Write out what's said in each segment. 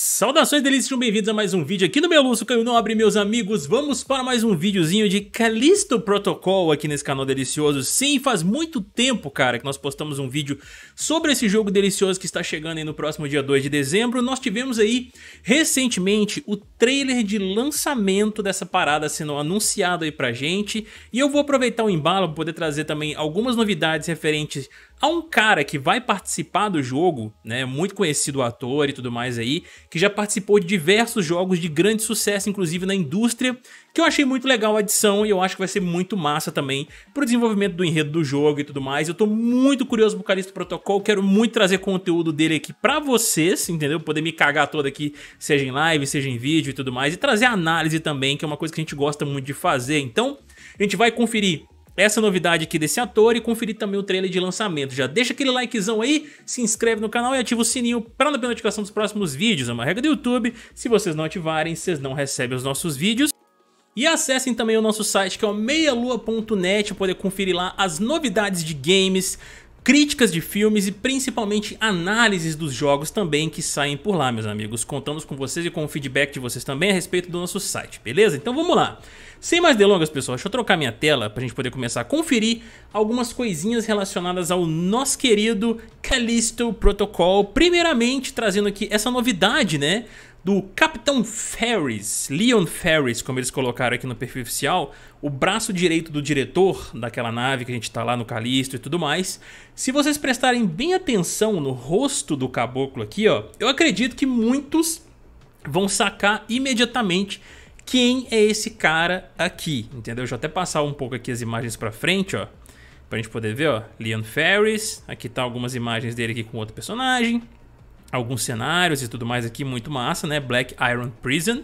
Saudações delícias, sejam bem-vindos a mais um vídeo aqui no Meia-Lua, o caminho não abre, meus amigos. Vamos para mais um videozinho de Callisto Protocol aqui nesse canal delicioso. Sim, faz muito tempo, cara, que nós postamos um vídeo sobre esse jogo delicioso que está chegando aí no próximo dia 2 de dezembro. Nós tivemos aí, recentemente, o trailer de lançamento dessa parada sendo anunciado aí pra gente. E eu vou aproveitar o embalo para poder trazer também algumas novidades referentes a um cara que vai participar do jogo, né, muito conhecido ator e tudo mais aí, que já participou de diversos jogos de grande sucesso, inclusive na indústria, que eu achei muito legal a adição e eu acho que vai ser muito massa também pro desenvolvimento do enredo do jogo e tudo mais. Eu tô muito curioso pro Callisto Protocol, quero muito trazer conteúdo dele aqui pra vocês, entendeu? Poder me cagar todo aqui, seja em live, seja em vídeo e tudo mais, e trazer análise também, que é uma coisa que a gente gosta muito de fazer. Então, a gente vai conferir essa novidade aqui desse ator e conferir também o trailer de lançamento. Já deixa aquele likezão aí, se inscreve no canal e ativa o sininho para não perder notificação dos próximos vídeos. É uma regra do YouTube, se vocês não ativarem, vocês não recebem os nossos vídeos. E acessem também o nosso site, que é o meialua.net, para poder conferir lá as novidades de games, críticas de filmes e principalmente análises dos jogos também que saem por lá, meus amigos. Contamos com vocês e com o feedback de vocês também a respeito do nosso site, beleza? Então vamos lá. Sem mais delongas, pessoal, deixa eu trocar minha tela pra gente poder começar a conferir algumas coisinhas relacionadas ao nosso querido Callisto Protocol. Primeiramente, trazendo aqui essa novidade, né, do Capitão Ferris, Leon Ferris, como eles colocaram aqui no perfil oficial, o braço direito do diretor daquela nave que a gente tá lá no Callisto e tudo mais. Se vocês prestarem bem atenção no rosto do caboclo aqui, ó, eu acredito que muitos vão sacar imediatamente quem é esse cara aqui, entendeu? Deixa eu até passar um pouco aqui as imagens pra frente, ó, pra gente poder ver, ó, Leon Ferris, aqui tá algumas imagens dele aqui com outro personagem, alguns cenários e tudo mais aqui, muito massa, né? Black Iron Prison,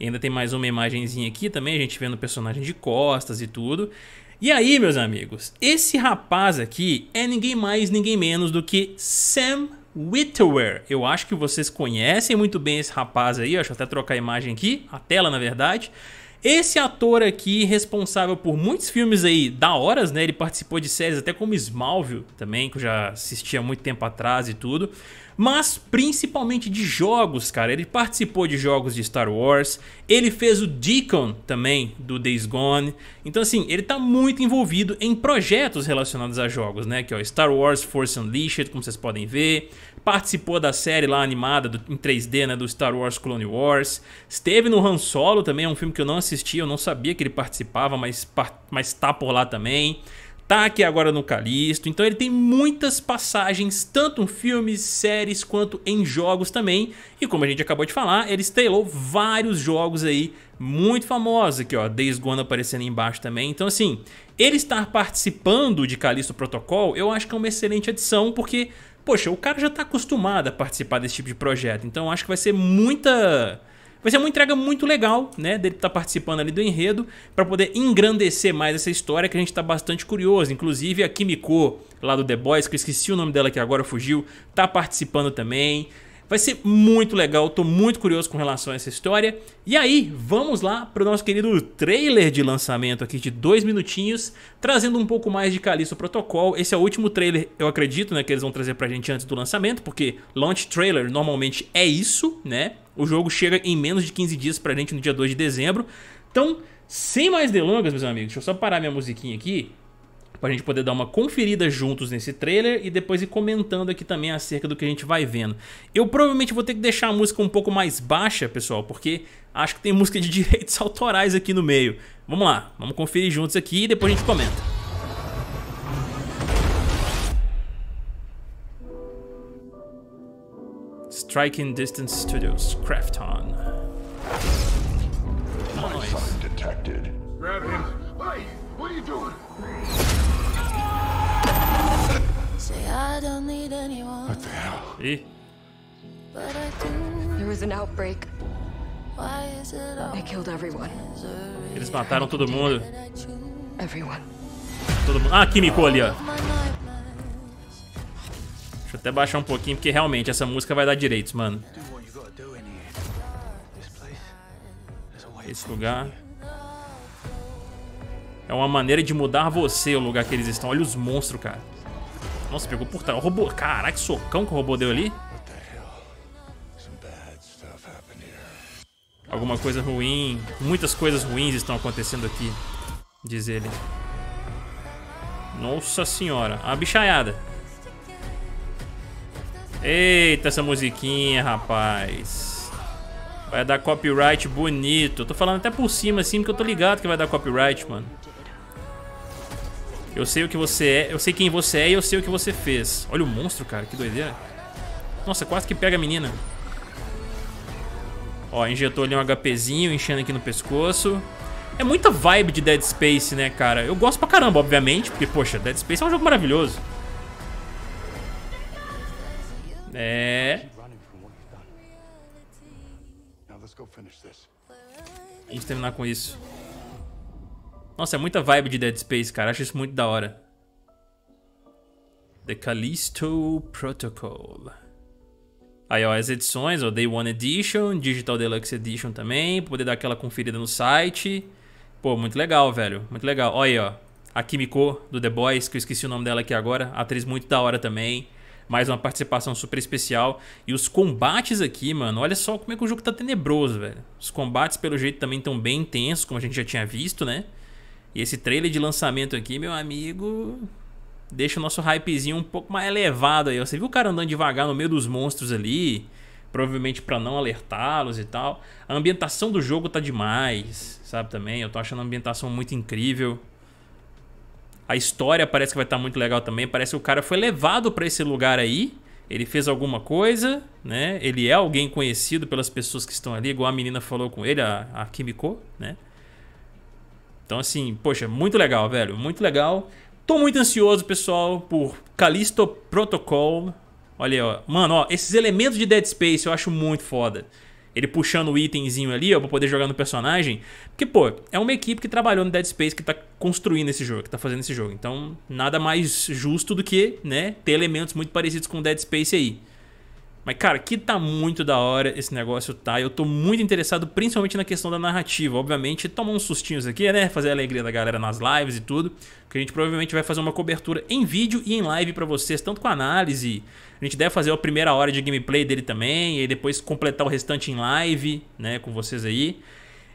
e ainda tem mais uma imagenzinha aqui também, a gente vendo o personagem de costas e tudo. E aí, meus amigos, esse rapaz aqui é ninguém mais, ninguém menos do que Sam Witwer. Eu acho que vocês conhecem muito bem esse rapaz aí, deixa eu até trocar a imagem aqui, a tela na verdade. Esse ator aqui, responsável por muitos filmes aí da horas, né? Ele participou de séries até como Smallville também, que eu já assisti há muito tempo atrás e tudo. Mas principalmente de jogos, cara. Ele participou de jogos de Star Wars. Ele fez o Deacon também, do Days Gone. Então assim, ele tá muito envolvido em projetos relacionados a jogos, né? Que ó, Star Wars Force Unleashed, como vocês podem ver. Participou da série lá animada em 3D, né, do Star Wars Clone Wars. Esteve no Han Solo também, é um filme que eu não assisti, eu não sabia que ele participava, mas tá por lá também. Tá aqui agora no Callisto. Então ele tem muitas passagens, tanto em filmes, séries, quanto em jogos também. E como a gente acabou de falar, ele estrelou vários jogos aí muito famosos. Aqui ó, Days Gone aparecendo aí embaixo também. Então assim, ele estar participando de Callisto Protocol, eu acho que é uma excelente adição, porque poxa, o cara já tá acostumado a participar desse tipo de projeto, então eu acho que vai ser muita... vai ser uma entrega muito legal, né, dele tá participando ali do enredo, pra poder engrandecer mais essa história que a gente tá bastante curioso. Inclusive a Kimiko, lá do The Boys, que eu esqueci o nome dela que agora fugiu, tá participando também. Vai ser muito legal, tô muito curioso com relação a essa história. E aí, vamos lá pro nosso querido trailer de lançamento aqui de 2 minutinhos, trazendo um pouco mais de Callisto Protocol. Esse é o último trailer, eu acredito, né, que eles vão trazer pra gente antes do lançamento, porque launch trailer normalmente é isso, né? O jogo chega em menos de 15 dias pra gente no dia 2 de dezembro. Então, sem mais delongas, meus amigos, deixa eu só parar minha musiquinha aqui, pra gente poder dar uma conferida juntos nesse trailer e depois ir comentando aqui também acerca do que a gente vai vendo. Eu provavelmente vou ter que deixar a música um pouco mais baixa, pessoal, porque acho que tem música de direitos autorais aqui no meio. Vamos lá, vamos conferir juntos aqui e depois a gente comenta. Striking Distance Studios, Krafton. Detected. Grab him. Hey, what are you doing? Say I don't need anyone. What the hell? But I do. There was an outbreak. Why is it all? They killed everyone. Eles mataram todo mundo. Everyone. Todo mundo. Ah, Kimiko ali, ó. Deixa eu até baixar um pouquinho, porque realmente essa música vai dar direitos, mano. Esse lugar é uma maneira de mudar você, o lugar que eles estão. Olha os monstros, cara. Nossa, pegou por trás. O robô. Caraca, que socão que o robô deu ali. alguma coisa ruim. Muitas coisas ruins estão acontecendo aqui, diz ele. Nossa senhora, a bichaiada. Eita, essa musiquinha, rapaz. Vai dar copyright bonito. Eu tô falando até por cima assim, porque eu tô ligado que vai dar copyright, mano. Eu sei o que você é, eu sei quem você é e eu sei o que você fez. Olha o monstro, cara, que doideira. Nossa, quase que pega a menina. Ó, injetou ali um HPzinho, enchendo aqui no pescoço. É muita vibe de Dead Space, né, cara? Eu gosto pra caramba, obviamente, porque, poxa, Dead Space é um jogo maravilhoso. É... a gente terminar com isso. Nossa, é muita vibe de Dead Space, cara. Acho isso muito da hora. The Callisto Protocol. Aí, ó, as edições, ó, Day 1 Edition, Digital Deluxe Edition também, pra poder dar aquela conferida no site. Pô, muito legal, velho, muito legal. Olha aí, ó, a Kimiko do The Boys, que eu esqueci o nome dela aqui agora, atriz muito da hora também. Mais uma participação super especial. E os combates aqui, mano, olha só como é que o jogo tá tenebroso, velho. Os combates, pelo jeito, também estão bem intensos, como a gente já tinha visto, né? E esse trailer de lançamento aqui, meu amigo... deixa o nosso hypezinho um pouco mais elevado aí. Você viu o cara andando devagar no meio dos monstros ali, provavelmente pra não alertá-los e tal. A ambientação do jogo tá demais, sabe, também. Eu tô achando a ambientação muito incrível. A história parece que vai estar muito legal também. Parece que o cara foi levado pra esse lugar aí. Ele fez alguma coisa, né? Ele é alguém conhecido pelas pessoas que estão ali, igual a menina falou com ele, a Kimiko, né? Então assim, poxa, muito legal, velho, muito legal. Tô muito ansioso, pessoal, por Callisto Protocol. Olha aí, ó. Mano, ó, esses elementos de Dead Space eu acho muito foda. Ele puxando o itemzinho ali, ó, pra poder jogar no personagem. Porque, pô, é uma equipe que trabalhou no Dead Space, que tá construindo esse jogo, que tá fazendo esse jogo. Então, nada mais justo do que, né, ter elementos muito parecidos com o Dead Space aí. Mas, cara, que tá muito da hora esse negócio, tá? Eu tô muito interessado, principalmente na questão da narrativa. Obviamente, tomar uns sustinhos aqui, né? Fazer a alegria da galera nas lives e tudo. Porque a gente provavelmente vai fazer uma cobertura em vídeo e em live pra vocês, tanto com a análise. A gente deve fazer a primeira hora de gameplay dele também, e depois completar o restante em live, né? Com vocês aí.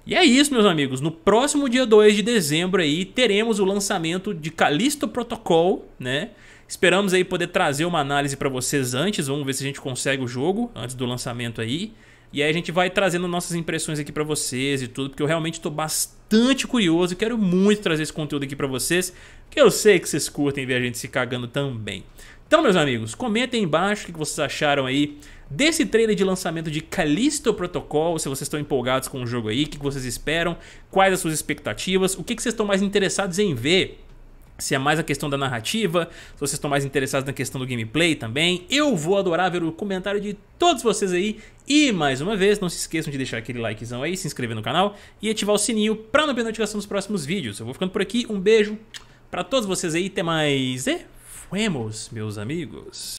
E é isso, meus amigos. No próximo dia 2 de dezembro aí, teremos o lançamento de Callisto Protocol, né? Esperamos aí poder trazer uma análise para vocês antes, vamos ver se a gente consegue o jogo antes do lançamento aí. E aí a gente vai trazendo nossas impressões aqui para vocês e tudo, porque eu realmente estou bastante curioso, quero muito trazer esse conteúdo aqui para vocês, que eu sei que vocês curtem ver a gente se cagando também. Então, meus amigos, comentem aí embaixo o que vocês acharam aí desse trailer de lançamento de Callisto Protocol, se vocês estão empolgados com o jogo aí, o que vocês esperam, quais as suas expectativas, o que vocês estão mais interessados em ver. Se é mais a questão da narrativa, se vocês estão mais interessados na questão do gameplay também. Eu vou adorar ver o comentário de todos vocês aí. E mais uma vez, não se esqueçam de deixar aquele likezão aí, se inscrever no canal e ativar o sininho pra não perder notificação dos próximos vídeos. Eu vou ficando por aqui, um beijo pra todos vocês aí, até mais e fuemos, meus amigos.